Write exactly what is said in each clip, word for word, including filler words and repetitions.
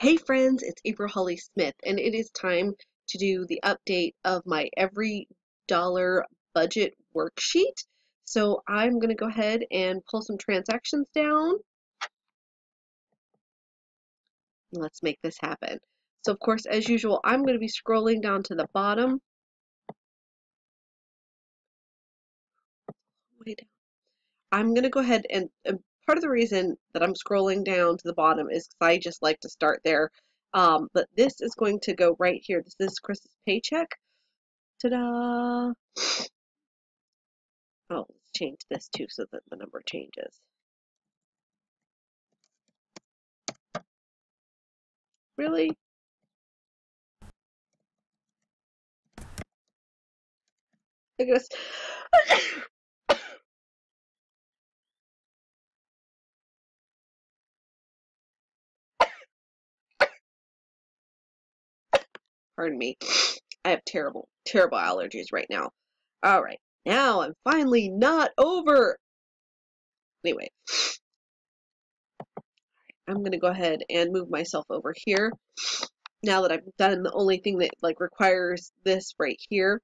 Hey friends, it's April Holly Smith, and it is time to do the update of my every dollar budget worksheet. So I'm going to go ahead and pull some transactions down. Let's make this happen. So of course, as usual, I'm going to be scrolling down to the bottom. I'm going to go ahead and part of the reason that I'm scrolling down to the bottom is because I just like to start there. Um, but this is going to go right here. This is Chris's paycheck. Ta-da! Oh, let's change this too so that the number changes. Really? I guess... Pardon me, I have terrible, terrible allergies right now. All right, now I'm finally not over. Anyway, I'm gonna go ahead and move myself over here. Now that I've done the only thing that like requires this right here.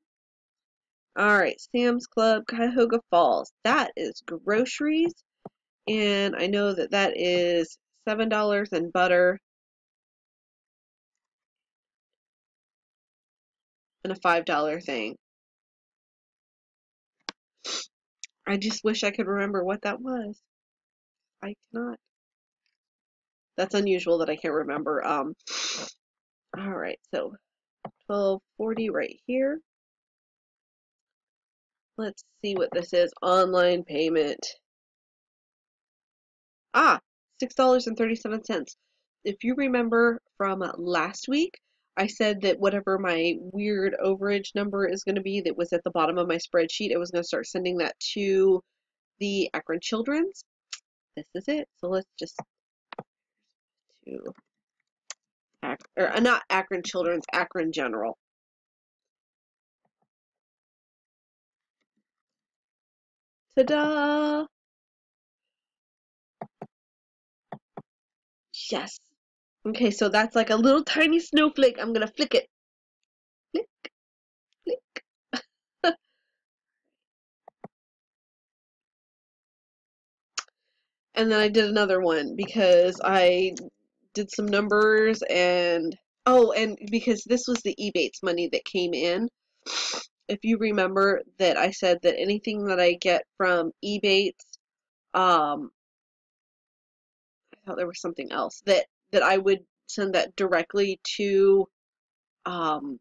All right, Sam's Club, Cuyahoga Falls. That is groceries. And I know that that is seven dollars and butter. And a five dollar thing. I just wish I could remember what that was. I cannot. That's unusual that I can't remember. Um. All right, so twelve forty right here. Let's see what this is. Online payment. Ah, six dollars and thirty-seven cents. If you remember from last week, I said that whatever my weird overage number is going to be that was at the bottom of my spreadsheet, I was going to start sending that to the Akron Children's. This is it. So let's just to or not Akron Children's, Akron General. Ta-da! Yes. Okay, so that's like a little tiny snowflake. I'm gonna flick it. Flick, flick. And then I did another one because I did some numbers and, oh, and because this was the Ebates money that came in. If you remember that I said that anything that I get from Ebates, um, I thought there was something else that, that I would send that directly to um,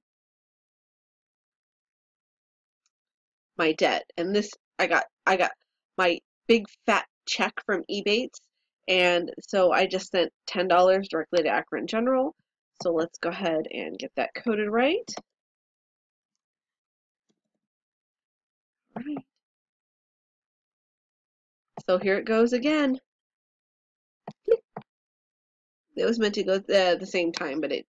my debt. And this, I got, I got my big fat check from Ebates, and so I just sent ten dollars directly to Akron General. So let's go ahead and get that coded right. All right. So here it goes again. It was meant to go at the same time, but it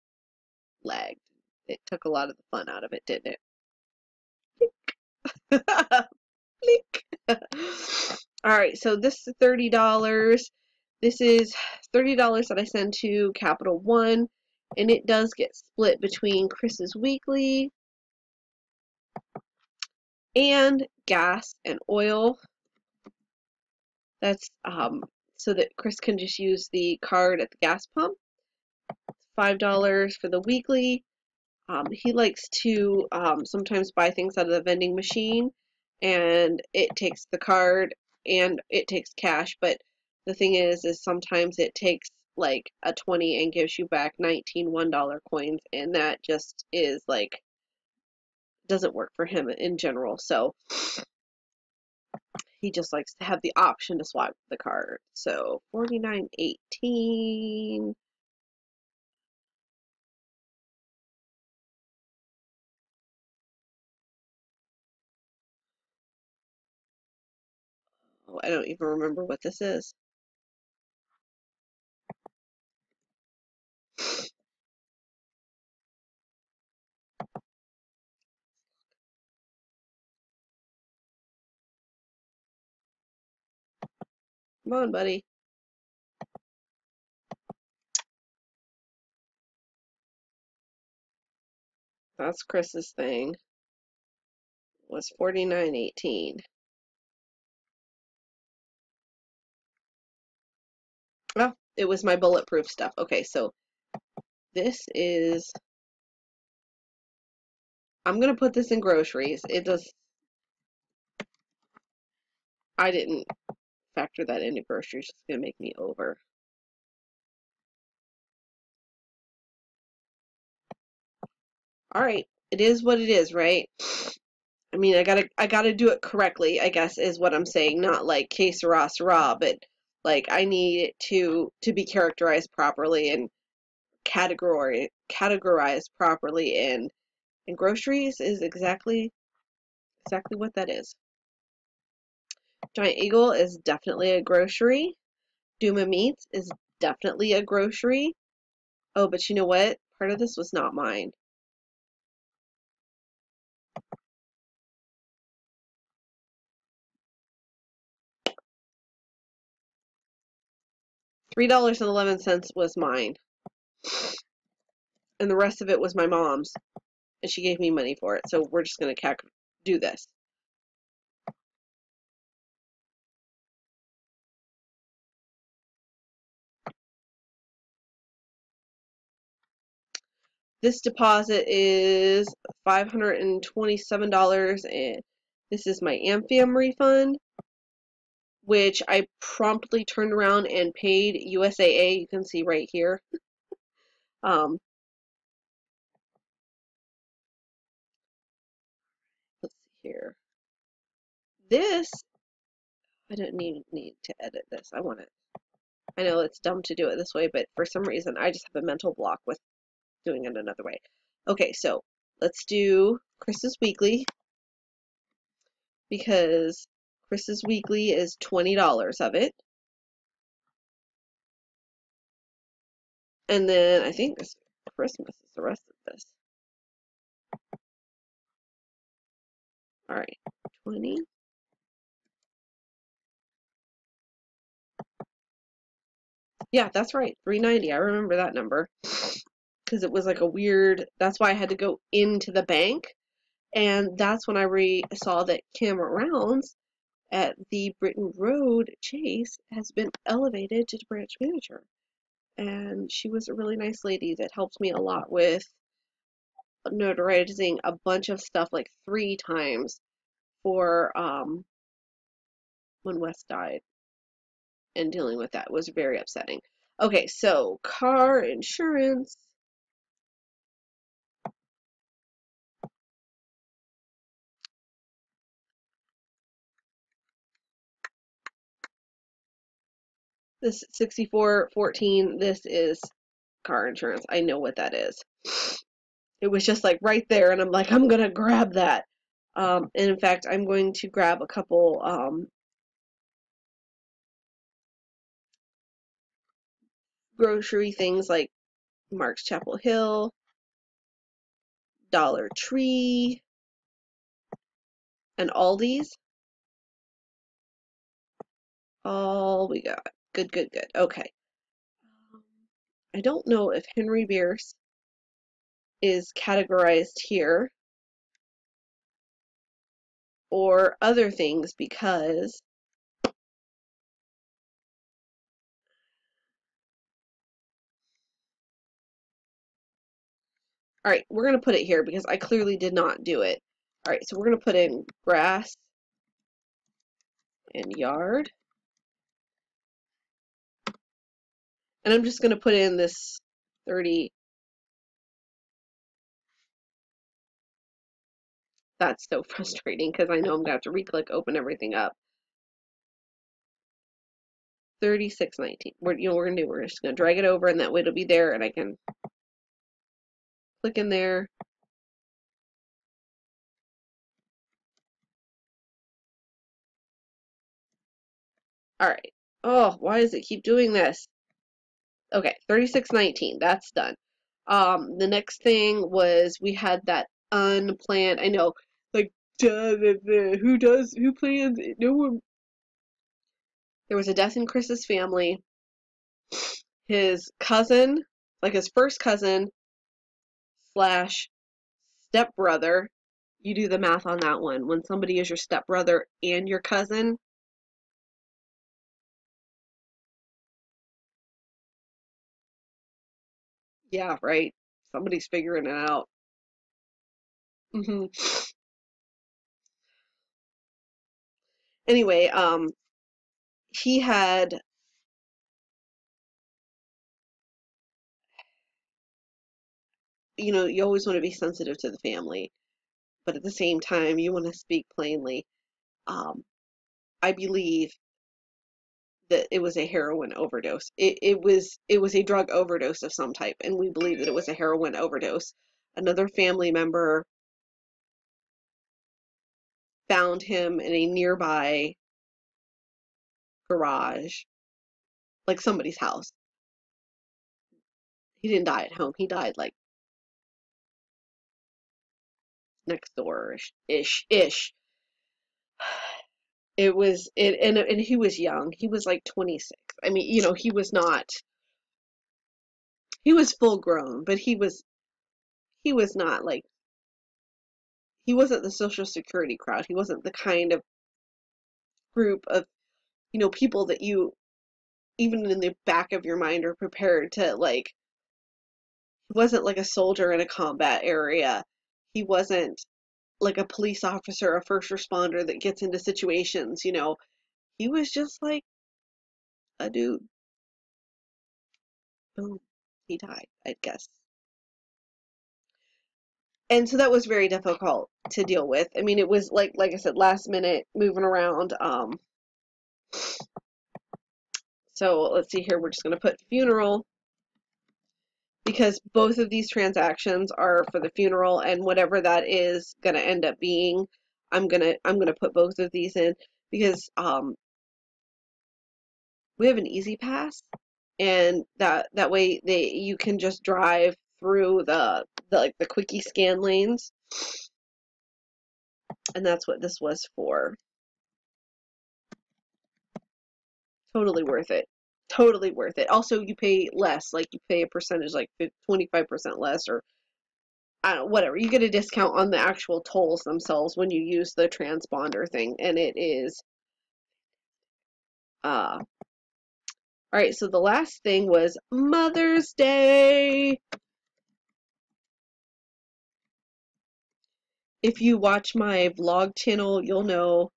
lagged. It took a lot of the fun out of it, didn't it? Click. Click. All right, so this is thirty dollars. This is thirty dollars that I send to Capital One, and it does get split between Chris's weekly and gas and oil. That's... um. so that Chris can just use the card at the gas pump. five dollars for the weekly. Um, he likes to um, sometimes buy things out of the vending machine, and it takes the card and it takes cash, but the thing is, is sometimes it takes like a twenty and gives you back nineteen one dollar coins, and that just is like, doesn't work for him in general, so... he just likes to have the option to swap the card. So forty-nine eighteen. Oh, I don't even remember what this is. Come on, buddy. That's Chris's thing. Was forty-nine eighteen. Oh, it was my bulletproof stuff. Okay, so this is, I'm gonna put this in groceries. It does, I didn't factor that into groceries. It's gonna make me over. All right, it is what it is, right? I mean, I gotta, I gotta do it correctly, I guess, is what I'm saying. Not like que sera, sera, but like I need it to to be characterized properly and category categorized properly, and and groceries is exactly exactly what that is. Giant Eagle is definitely a grocery. Duma Meats is definitely a grocery. Oh, but you know what? Part of this was not mine. three dollars and eleven cents was mine. And the rest of it was my mom's. And she gave me money for it. So we're just going to do this. This deposit is five hundred twenty-seven dollars. And this is my Amphium refund, which I promptly turned around and paid U S A A. You can see right here. um, let's see here. This, I don't need, need to edit this. I want it. I know it's dumb to do it this way, but for some reason, I just have a mental block with doing it another way. Okay, so let's do Chris's Weekly, because Chris's Weekly is twenty dollars of it. And then I think this Christmas is the rest of this. All right, twenty. Yeah, that's right, three ninety. I remember that number because it was like a weird, that's why I had to go into the bank. And that's when I re saw that Kim Rounds at the Britain Road Chase has been elevated to branch manager, and she was a really nice lady that helped me a lot with notarizing a bunch of stuff like three times for um, when Wes died, and dealing with that was very upsetting. Okay, so car insurance. This sixty-four fourteen, this is car insurance. I know what that is. It was just like right there, and I'm like, I'm gonna grab that. Um, and in fact, I'm going to grab a couple um, grocery things like Mark's Chapel Hill, Dollar Tree, and Aldi's. All we got. Good, good, good. Okay. Um, I don't know if Henry Bierce is categorized here or other things, because all right, we're going to put it here because I clearly did not do it. All right, so we're going to put in grass and yard. And I'm just going to put in this thirty. That's so frustrating because I know I'm going to have to re-click, open everything up. thirty-six nineteen. We're, you know, we're going to do, we're just going to drag it over, and that way it'll be there, and I can click in there. All right. Oh, why does it keep doing this? Okay, thirty-six nineteen, that's done. Um, the next thing was we had that unplanned, I know, like, duh, duh, duh, who does, who plans it? No one. There was a death in Chris's family. His cousin, like his first cousin, slash stepbrother, you do the math on that one. When somebody is your stepbrother and your cousin, yeah, right? Somebody's figuring it out. Mm-hmm. Anyway, um, he had... You know, you always want to be sensitive to the family, but at the same time, you want to speak plainly. Um, I believe that it was a heroin overdose. It, it was it was a drug overdose of some type, and we believe that it was a heroin overdose. Another family member found him in a nearby garage, like somebody's house. He didn't die at home. He died like next door ish ish. It was it and and he was young. He was like twenty-six. I mean, you know, he was not. He was full grown, but he was he was not like. He wasn't the Social Security crowd. He wasn't the kind of group of, you know, people that you, even in the back of your mind, are prepared to like. He wasn't like a soldier in a combat area. He wasn't like a police officer, a first responder that gets into situations, you know. He was just like a dude. Boom. He died, I guess. And so that was very difficult to deal with. I mean, it was like, like I said, last minute, moving around. Um, so let's see here. We're just going to put funeral, because both of these transactions are for the funeral, and whatever that is going to end up being, I'm going to I'm going to put both of these in, because um, we have an easy pass, and that that way they you can just drive through the, the like the quickie scan lanes, and that's what this was for. Totally worth it. Totally worth it. Also, you pay less, like you pay a percentage, like twenty-five percent less, or I don't, whatever. You get a discount on the actual tolls themselves when you use the transponder thing, and it is uh all right. So the last thing was Mother's Day. If you watch my vlog channel, you'll know.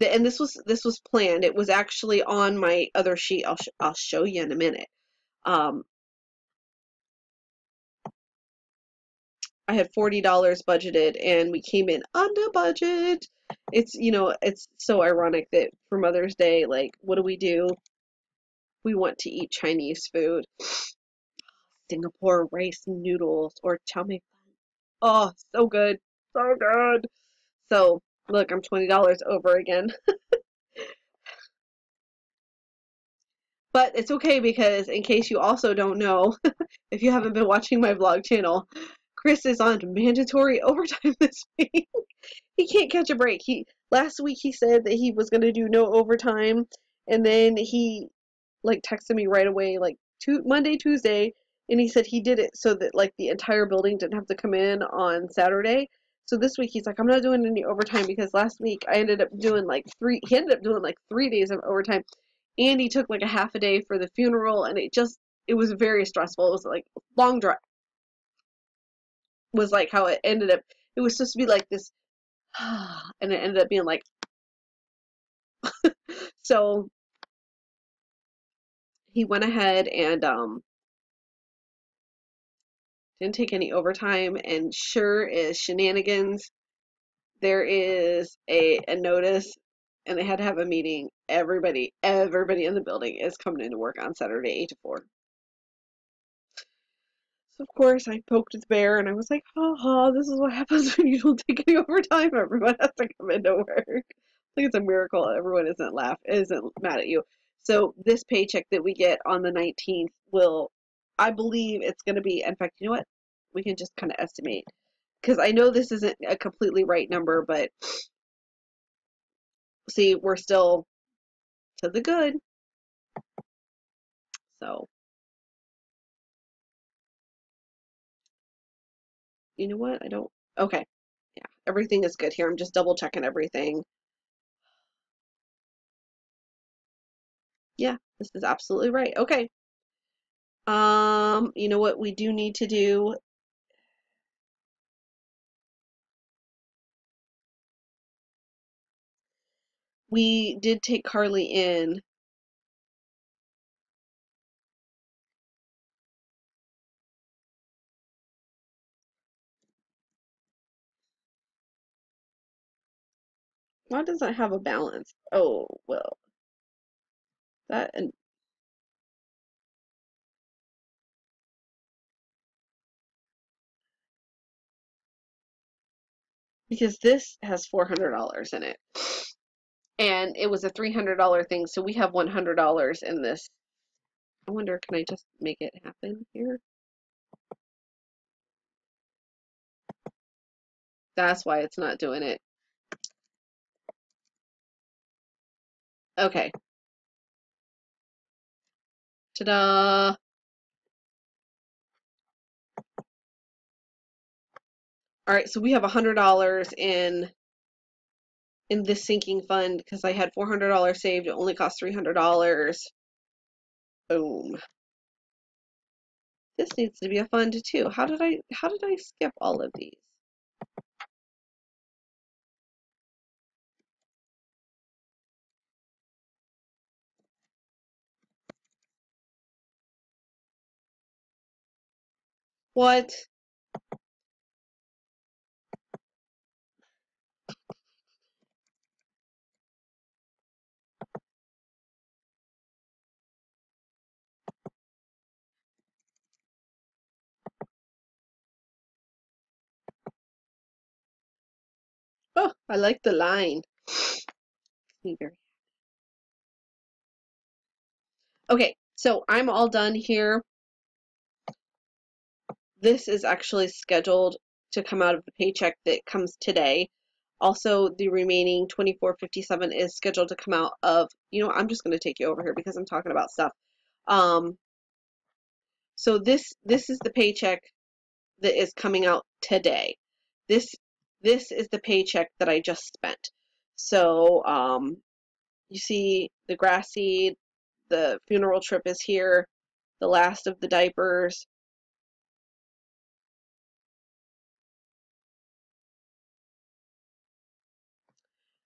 And this was this was planned. It was actually on my other sheet. I'll sh I'll show you in a minute. Um, I had forty dollars budgeted, and we came in under budget. It's you know it's so ironic that for Mother's Day, like, what do we do? We want to eat Chinese food, Singapore rice noodles or chow mein. Oh, so good, so good. So. Look, I'm twenty dollars over again. But it's okay, because in case you also don't know, if you haven't been watching my vlog channel, Chris is on mandatory overtime this week. He can't catch a break. He last week he said that he was going to do no overtime, and then he like texted me right away like two, Monday, Tuesday, and he said he did it so that like the entire building didn't have to come in on Saturday. So this week he's like, I'm not doing any overtime, because last week I ended up doing like three, he ended up doing like three days of overtime, and he took like a half a day for the funeral, and it just, it was very stressful. It was like long drive, was like how it ended up. It was supposed to be like this, and it ended up being like, so he went ahead and, um, didn't take any overtime, and sure is shenanigans. There is a, a notice, and they had to have a meeting. Everybody, everybody in the building is coming into work on Saturday, eight to four. So, of course, I poked the bear, and I was like, ha ha, this is what happens when you don't take any overtime. Everyone has to come into work. I think it's a miracle everyone isn't laugh, isn't mad at you. So this paycheck that we get on the nineteenth will, I believe it's going to be, in fact, you know what? We can just kind of estimate, because I know this isn't a completely right number, but see, we're still to the good. So you know what? I don't, okay. Yeah, everything is good here. I'm just double checking everything. Yeah, this is absolutely right. Okay. Um, you know what we do need to do? We did take Carly in. Why does it have a balance? Oh, well. That and because this has four hundred dollars in it. And it was a three hundred dollar thing, so we have one hundred dollars in this. I wonder, can I just make it happen here? That's why it's not doing it. Okay. Ta-da! All right, so we have one hundred dollars in in this sinking fund because I had four hundred dollars saved. It only cost three hundred dollars. Boom. This needs to be a fund too. How did I how did I skip all of these? What? Oh, I like the line. Okay, so I'm all done here. This is actually scheduled to come out of the paycheck that comes today. Also, the remaining twenty-four fifty-seven is scheduled to come out of, you know, I'm just going to take you over here because I'm talking about stuff. Um, so this this is the paycheck that is coming out today. This this is the paycheck that I just spent. So um, you see the grass seed, the funeral trip is here, the last of the diapers.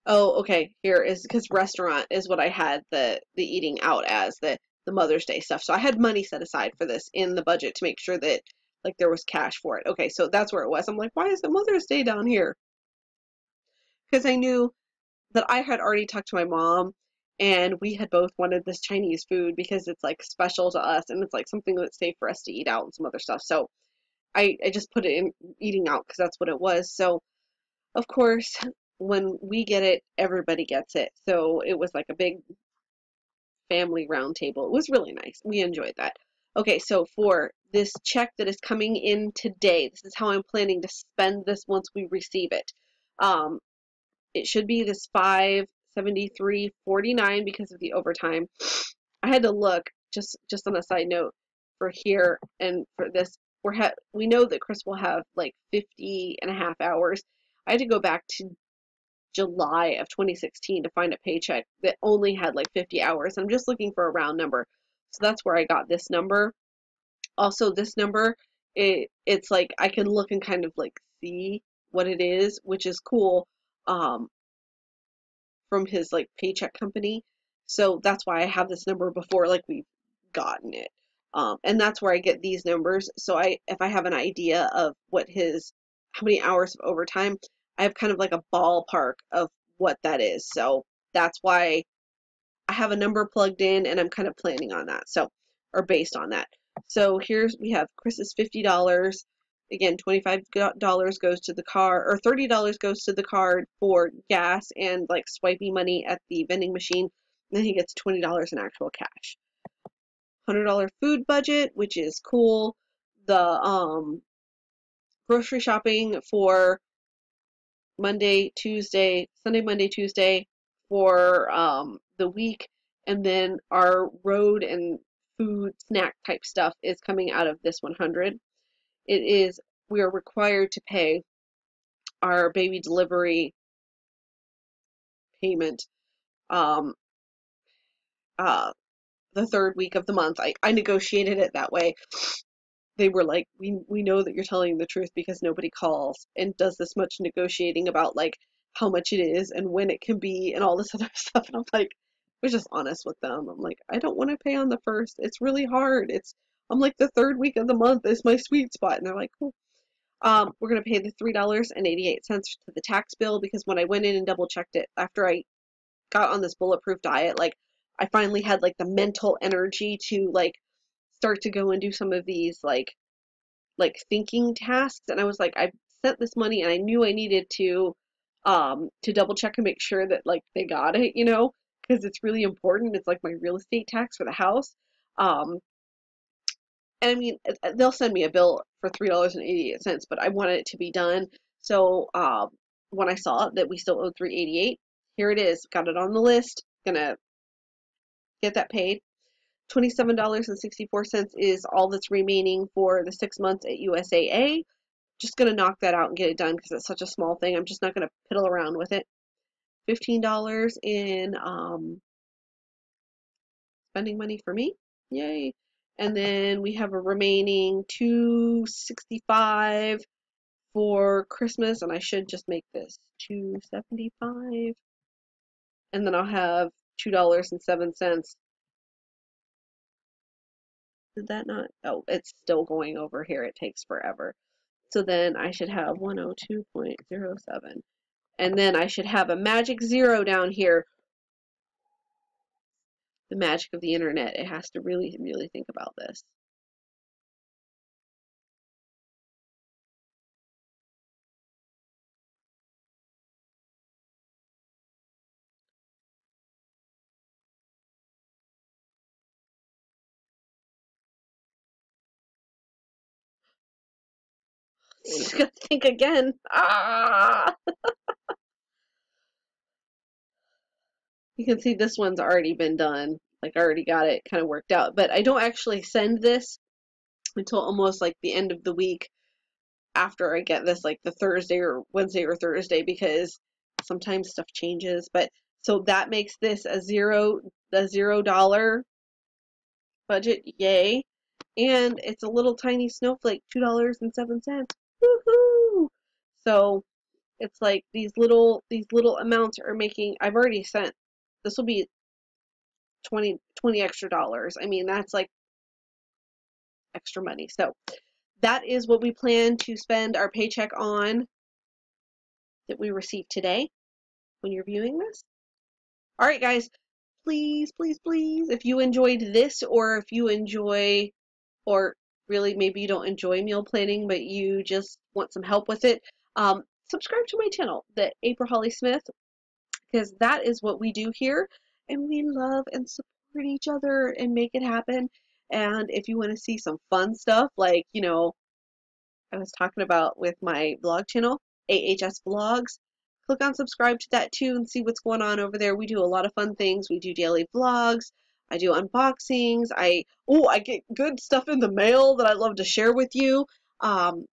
Oh, okay, here is, because restaurant is what I had the, the eating out as, the, the Mother's Day stuff. So I had money set aside for this in the budget to make sure that, like, there was cash for it. Okay, so that's where it was. I'm like, why is the Mother's Day down here? Because I knew that I had already talked to my mom, and we had both wanted this Chinese food because it's, like, special to us, and it's, like, something that's safe for us to eat out and some other stuff. So I, I just put it in eating out because that's what it was. So, of course, when we get it, everybody gets it. So it was like a big family round table. It was really nice. We enjoyed that. Okay, so for this check that is coming in today, this is how I'm planning to spend this once we receive it. Um, it should be this five seventy-three forty-nine because of the overtime. I had to look, just, just on a side note, for here and for this. We're ha we know that Chris will have like fifty and a half hours. I had to go back to July of twenty sixteen to find a paycheck that only had like fifty hours. I'm just looking for a round number. So that's where I got this number. Also, this number, it, it's like I can look and kind of like see what it is, which is cool, um, from his like paycheck company. So that's why I have this number before like we've gotten it. Um, and that's where I get these numbers. So I, if I have an idea of what his, how many hours of overtime, I have kind of like a ballpark of what that is. So that's why I have a number plugged in and I'm kind of planning on that. So, or based on that. So here's, we have Chris's fifty dollars. Again, twenty-five dollars goes to the car, or thirty dollars goes to the card for gas and like swipey money at the vending machine. And then he gets twenty dollars in actual cash. one hundred dollar food budget, which is cool. The um, grocery shopping for Monday, Tuesday, Sunday, Monday, Tuesday for um, the week. And then our road and food snack type stuff is coming out of this one hundred. It is we are required to pay our baby delivery payment um, uh, the third week of the month. I, I negotiated it that way. They were like, we, we know that you're telling the truth because nobody calls and does this much negotiating about like how much it is and when it can be and all this other stuff. And I'm like, I was just honest with them. I'm like, I don't want to pay on the first. It's really hard. It's, I'm like, the third week of the month is my sweet spot. And they're like, cool. Um, we're going to pay the three dollars and eighty-eight cents to the tax bill, because when I went in and double checked it after I got on this bulletproof diet, like I finally had like the mental energy to like start to go and do some of these like like thinking tasks, and I was like, I sent this money and I knew I needed to um to double check and make sure that like they got it, you know, because it's really important. It's like my real estate tax for the house. um and I mean, they'll send me a bill for three dollars and eighty-eight cents, but I want it to be done. So um when I saw that we still owed three dollars and eighty-eight cents, here it is, got it on the list, gonna get that paid. Twenty-seven dollars and sixty-four cents is all that's remaining for the six months at U S A A. Just going to knock that out and get it done because it's such a small thing. I'm just not going to piddle around with it. fifteen dollars in um, spending money for me. Yay. And then we have a remaining two sixty-five for Christmas, and I should just make this two seventy-five. And then I'll have two dollars and seven cents. Did that not? Oh, it's still going over here. It takes forever. So then I should have one oh two point oh seven. And then I should have a magic zero down here. The magic of the internet. It has to really, really think about this. Just gonna think again. Ah! You can see this one's already been done. Like, I already got it kind of worked out. But I don't actually send this until almost like the end of the week after I get this, like the Thursday or Wednesday or Thursday, because sometimes stuff changes. But so that makes this a zero, the zero dollar budget. Yay. And it's a little tiny snowflake, two dollars and seven cents. Woohoo! So it's like these little these little amounts are making, I've already sent, this will be twenty, twenty extra dollars. I mean, that's like extra money. So that is what we plan to spend our paycheck on that we received today when you're viewing this. All right, guys, please, please, please, if you enjoyed this, or if you enjoy, or really maybe you don't enjoy meal planning, but you just want some help with it, um, subscribe to my channel, the April Holly Smith, because that is what we do here, and we love and support each other and make it happen. And if you want to see some fun stuff, like, you know, I was talking about with my vlog channel, A H S Vlogs, click on subscribe to that too and see what's going on over there. We do a lot of fun things. We do daily vlogs. I do unboxings. I oh, I get good stuff in the mail that I love to share with you. Um,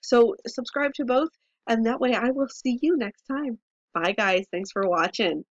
so subscribe to both, and that way I will see you next time. Bye, guys. Thanks for watching.